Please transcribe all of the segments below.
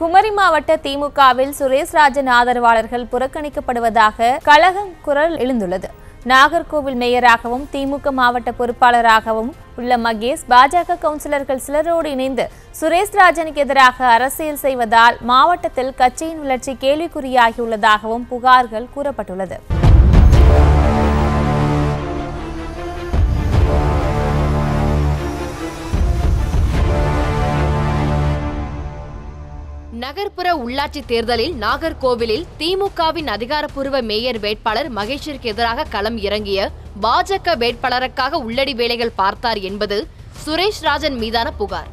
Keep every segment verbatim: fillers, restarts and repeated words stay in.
குமரி மாவட்ட திமுகவில் சுரேஷ் ராஜன் ஆதரவாளர்கள் புறக்கணிக்கப்படுவதாக கலகம் குரல் எழுந்துள்ளது. நாகர்கோவில் மேயராகவும் திமுக மாவட்ட பொறுப்பாளராகவும் உள்ள மகேஷ் பாஜக கவுன்சிலர்கள் சிலரோடு இணைந்து சுரேஷ் ராஜனுக்கு எதிராக அரசியல் செய்வதால் மாவட்டத்தில் கட்சியின் வளர்ச்சி கேள்விக்குறியாகியுள்ளதாகவும் புகார்கள் கூறப்பட்டுள்ளது. நகர்ப்புற உள்ளாட்சி தேர்தலில் நாகர்கோவிலில் திமுகவின் அதிகாரப்பூர்வ மேயர் வேட்பாளர் மகேஷிற்கு எதிராக களம் இறங்கிய பாஜக வேட்பாளருக்காக உள்ளடி வேலைகள் பார்த்தார் என்பது சுரேஷ் ராஜன் மீதான புகார்.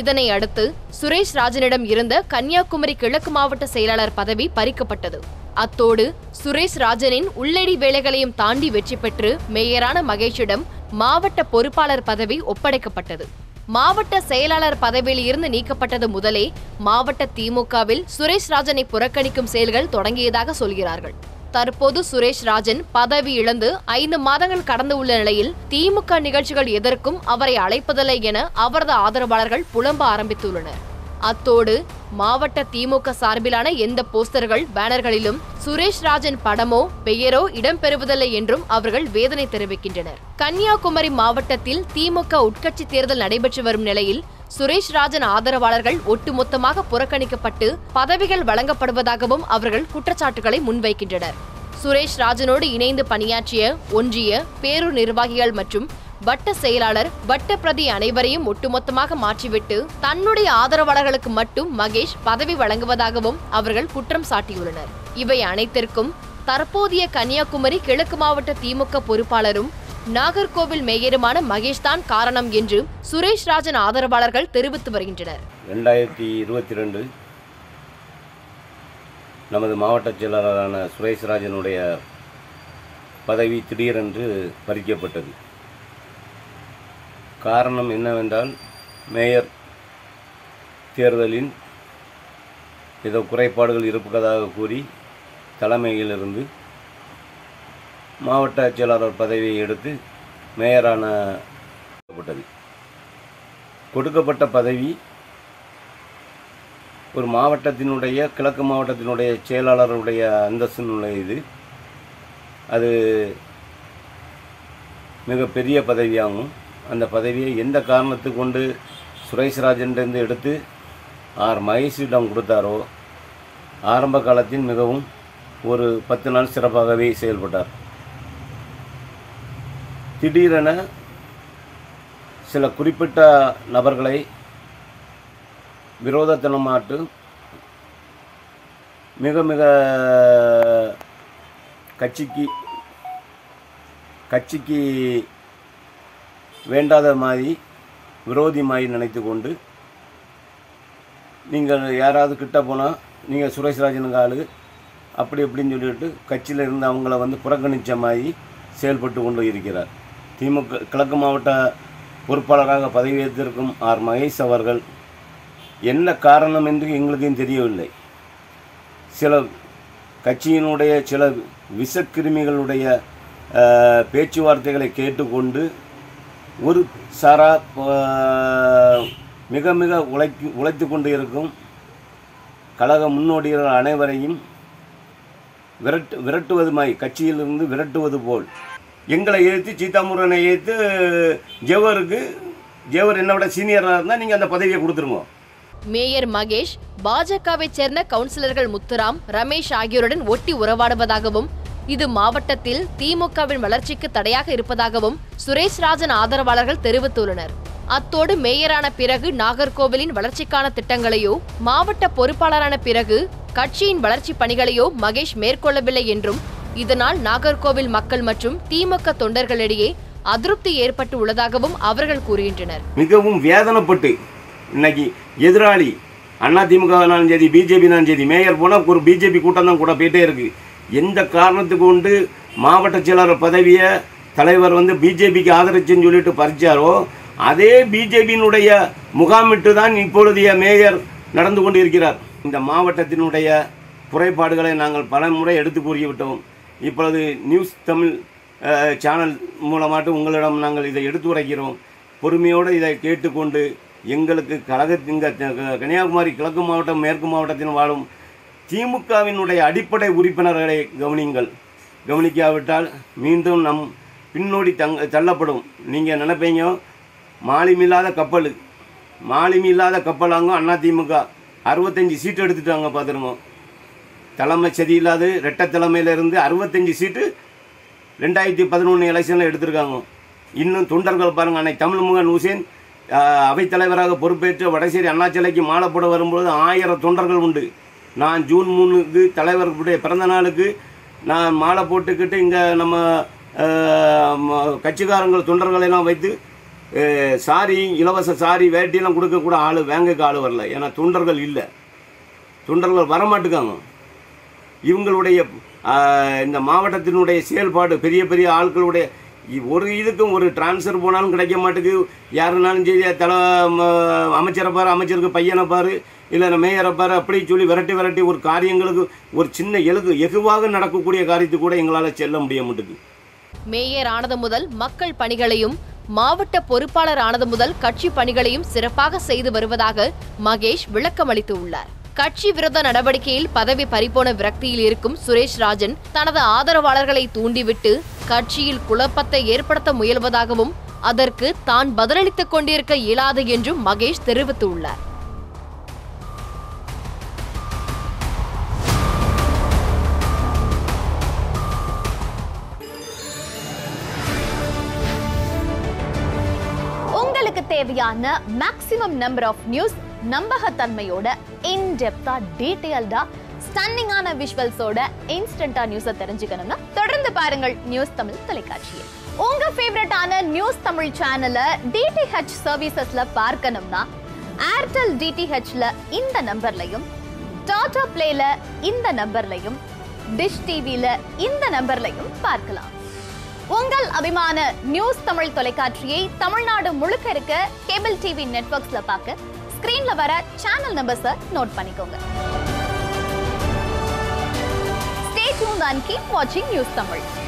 இதனை அடுத்து சுரேஷ் ராஜனிடம் இருந்த கன்னியாகுமரி கிழக்கு மாவட்ட செயலாளர் பதவி பறிக்கப்பட்டது. அத்தோடு சுரேஷ் ராஜனின் உள்ளடி வேலைகளையும் தாண்டி வெற்றி பெற்று மேயரான மகேஷிடம் மாவட்ட பொறுப்பாளர் பதவி ஒப்படைக்கப்பட்டது. மாவட்ட செயலாளர் பதவியில் இருந்து நீக்கப்பட்டது முதலே மாவட்ட திமுகவில் சுரேஷ் ராஜனை புறக்கணிக்கும் செயல்கள் தொடங்கியதாக சொல்கிறார்கள். தற்போது சுரேஷ் ராஜன் பதவி இழந்து ஐந்து மாதங்கள் கடந்து உள்ள நிலையில் திமுக நிகழ்ச்சிகள் எதற்கும் அவரை அழைப்பதில்லை என அவரது ஆதரவாளர்கள் புலம்ப ஆரம்பித்துள்ளனர். அத்தோடு மாவட்ட திமுக சார்பிலான எந்த போஸ்டர்கள் பேனர்களிலும் சுரேஷ் ராஜன் படமோ பெயரோ இடம்பெறுவதில்லை என்றும் அவர்கள் வேதனை தெரிவிக்கின்றனர். கன்னியாகுமரி மாவட்டத்தில் திமுக உட்கட்சி தேர்தல் நடைபெற்று வரும் நிலையில் சுரேஷ் ராஜன் ஆதரவாளர்கள் ஒட்டுமொத்தமாக புறக்கணிக்கப்பட்டு பதவிகள் வழங்கப்படுவதாகவும் அவர்கள் குற்றச்சாட்டுகளை முன்வைக்கின்றனர். சுரேஷ் ராஜனோடு இணைந்து பணியாற்றிய ஒன்றிய பேரூர் நிர்வாகிகள் மற்றும் வட்ட செயலாளர் வட்ட பிரதி அனைவரையும் ஒட்டுமொத்தமாக மாற்றிவிட்டு தன்னுடைய ஆதரவாளர்களுக்கு மட்டும் மகேஷ் பதவி வழங்குவதாகவும் அவர்கள் குற்றம் சாட்டியுள்ளனர். இவை அனைத்திற்கும் தற்போதைய கன்னியாகுமரி கிழக்கு மாவட்ட திமுக பொறுப்பாளரும் நாகர்கோவில் மேயருமான மகேஷ் தான் காரணம் என்று சுரேஷ் ராஜன் ஆதரவாளர்கள் தெரிவித்து வருகின்றனர். இரண்டாயிரத்தி இருபத்தி ரெண்டு நமது மாவட்ட செயலாளரான சுரேஷ் ராஜனுடைய பதவி திடீரென்று பறிக்கப்பட்டது. காரணம் என்னவென்றால் மேயர் தேர்தலின் ஏதோ குறைபாடுகள் இருப்பதாக கூறி தலைமையிலிருந்து மாவட்ட செயலாளர் பதவியை எடுத்து மேயரான கொடுக்கப்பட்ட பதவி ஒரு மாவட்டத்தினுடைய கிழக்கு மாவட்டத்தினுடைய செயலாளருடைய அந்தஸ்து இது அது மிகப்பெரிய பதவியாகும். அந்த பதவியை எந்த காரணத்து கொண்டு சுரேஷ் ராஜனிடந்து எடுத்து ஆர் மகேஷிடம் கொடுத்தாரோ ஆரம்ப காலத்தில் மிகவும் ஒரு பத்து நாள் சிறப்பாகவே செயல்பட்டார். திடீரென சில குறிப்பிட்ட நபர்களை விரோதத்தனமாட்டு மிக மிக கட்சிக்கு கட்சிக்கு வேண்டாத மாதிரி விரோதி மாதிரி நினைத்து கொண்டு நீங்கள் யாராவது கிட்ட போனால் நீங்கள் சுரேஷ் ராஜனுக்கு ஆளு அப்படி இப்படின்னு சொல்லிட்டு கட்சியில் இருந்து அவங்கள வந்து புறக்கணித்த மாதிரி செயல்பட்டு கொண்டு இருக்கிறார். திமுக கிழக்கு மாவட்ட பொறுப்பாளராக பதவியேற்றிருக்கும் ஆர் மகேஷ் அவர்கள் என்ன காரணம் என்று எங்களுக்கும் தெரியவில்லை. சில கட்சியினுடைய சில விஷக்கிருமிகளுடைய பேச்சுவார்த்தைகளை கேட்டுக்கொண்டு ஒரு சாரா மிக மிக உழைத்து உழைத்து கொண்டு இருக்கும் கழக முன்னோடிகள் அனைவரையும் விரட்டு விரட்டுவது மாதிரி கட்சியிலிருந்து விரட்டுவது போல் எங்களை எதிர்த்து சீதாமுருகனை எதிர்த்து ஜெவருக்கு ஜெவர் என்ன விட சீனியராக இருந்தால் நீங்கள் அந்த பதவியை கொடுத்துருங்க. மேயர் மகேஷ் பாஜகவை சேர்ந்த கவுன்சிலர்கள் முத்துராம் ரமேஷ் ஆகியோருடன் ஒட்டி உறவாடுவதாகவும் இது மாவட்டத்தில் திமுகவின் வளர்ச்சிக்கு தடையாக இருப்பதாகவும் சுரேஷ் ராஜன் ஆதரவாளர்கள் தெரிவித்துள்ளனர். அத்தோடு மேயரான பிறகு நாகர்கோவிலின் வளர்ச்சிக்கான திட்டங்களையோ மாவட்ட பொறுப்பாளரான பிறகு கட்சியின் வளர்ச்சி பணிகளையோ மகேஷ் மேற்கொள்ளவில்லை என்றும் இதனால் நாகர்கோவில் மக்கள் மற்றும் திமுக தொண்டர்களிடையே அதிருப்தி ஏற்பட்டு உள்ளதாகவும் அவர்கள் கூறுகின்றனர். மிகவும் வேதனைப்பட்டு இன்னைக்கு எதிராளி அண்ணா திமுகனாலும் சரி பிஜேபினாலும் சரி மேயர் போனால் ஒரு பிஜேபி கூட்டம் தான் கூட போயிட்டே இருக்கு. எந்த காரணத்துக்கு கொண்டு மாவட்ட செயலாளர் பதவியை தலைவர் வந்து பிஜேபிக்கு ஆதரிச்சுன்னு சொல்லிட்டு பறிச்சாரோ அதே பிஜேபியினுடைய முகாமிட்டு தான் இப்பொழுதைய மேயர் நடந்து கொண்டு இருக்கிறார். இந்த மாவட்டத்தினுடைய குறைபாடுகளை நாங்கள் பல முறை எடுத்து கூறிவிட்டோம். இப்பொழுது நியூஸ் தமிழ் சேனல் மூலமாட்டு உங்களிடம் நாங்கள் இதை எடுத்து உரைக்கிறோம். பொறுமையோடு இதை கேட்டுக்கொண்டு எங்களுக்கு கழகத்தின் கன்னியாகுமரி கிழக்கு மாவட்டம் மேற்கு மாவட்டத்தின் வாழும் திமுகவினுடைய அடிப்படை உறுப்பினர்களை கவனிங்கள். கவனிக்காவிட்டால் மீண்டும் நம் பின்னோடி தங்க தள்ளப்படும். நீங்கள் நினைப்பீங்க மாலிமில்லாத கப்பல் மாலிமில்லாத கப்பலாங்க அண்ணா திமுக அறுபத்தஞ்சி சீட்டு எடுத்துட்டாங்க பார்த்துருங்க. தலைமை சரியில்லாது ரெட்ட தலைமையிலிருந்து அறுபத்தஞ்சி சீட்டு ரெண்டாயிரத்தி பதினொன்று எலெக்ஷனில் எடுத்திருக்காங்க. இன்னும் தொண்டர்கள் பாருங்கள், அன்னை தமிழ்முகன் ஹுசேன் அவைத்தலைவராக பொறுப்பேற்று வடசேரி அண்ணாச்சிலைக்கு மாலை போட வரும்போது ஆயிரம் தொண்டர்கள் உண்டு. நான் ஜூன் மூணுக்கு தலைவர்களுடைய பிறந்த நாளுக்கு நான் மாலை போட்டுக்கிட்டு இங்கே நம்ம கட்சிக்காரங்கள் தொண்டர்களெல்லாம் வைத்து சாரி இலவச சாரி வேட்டியெல்லாம் கொடுக்கக்கூட ஆள் வேங்கக்கு ஆள் வரல. ஏன்னா தொண்டர்கள் இல்லை, தொண்டர்கள் வரமாட்டுக்காங்க. இவங்களுடைய இந்த மாவட்டத்தினுடைய செயல்பாடு பெரிய பெரிய ஆட்களுடைய ஒரு இதுக்கும் ஒரு டிரான்ஸ்ஃபர் போனாலும் கிடைக்க மாட்டேங்குது. யாருனாலும் சரி தலை அமைச்சரை பாரு, அமைச்சருக்கு பையனை பாரு, இல்லை மேயரை பாரு அப்படின்னு சொல்லி விரட்டி விரட்டி ஒரு காரியங்களுக்கு ஒரு சின்ன எலுகு எகுவாக நடக்கக்கூடிய காரியத்து கூட எங்களால் செல்ல முடிய மாட்டேங்குது. மேயர் ஆனது முதல் மக்கள் பணிகளையும் மாவட்ட பொறுப்பாளர் ஆனது முதல் கட்சி பணிகளையும் சிறப்பாக செய்து வருவதாக மகேஷ் விளக்கம் அளித்து உள்ளார். கட்சி விரோத நடவடிக்கையில் பதவி பறிபோன விரக்தியில் இருக்கும் சுரேஷ் ராஜன் தனது ஆதரவாளர்களை தூண்டிவிட்டு கட்சியில் குழப்பத்தை ஏற்படுத்த முயல்வதாகவும் அதற்கு தான் பதிலளித்துக் கொண்டிருக்க இயலாது என்றும் மகேஷ் தெரிவித்துள்ளார். உங்களுக்கு தேவையான மேக்ஸிமம் நம்பர் ஆஃப் நியூஸ் நம்பகத்தன்மையோட இன் டெப்தா டீடைல்டா ஸ்டன்னிங்கான விஷுவல்ஸோட இன்ஸ்டன்டா நியூஸை தெரிஞ்சுக்கணும்னா தொடர்ந்து பாருங்கள் நியூஸ் தமிழ் தொலைக்காட்சியை. உங்க ஃபேவரட்டான நியூஸ் தமிழ் சேனலை டிடிஹெச் சர்வீசஸ்ல பார்க்கணும்னா ஏர்டெல் டிடிஹெச்ல இந்த நம்பர்லையும், டாடா பிளேல இந்த நம்பர்லையும், டிஷ் டிவில இந்த நம்பர்லையும் பார்க்கலாம். உங்கள் அபிமான நியூஸ் தமிழ் தொலைக்காட்சியை தமிழ்நாடு முழுக்க இருக்க கேபிள் டிவி நெட்வொர்க்ஸ்ல பார்க்க ஸ்கிரீன்ல வர சேனல் நம்பர்ஸை நோட் பண்ணிக்கோங்க. Stay tuned and keep watching News Tamil.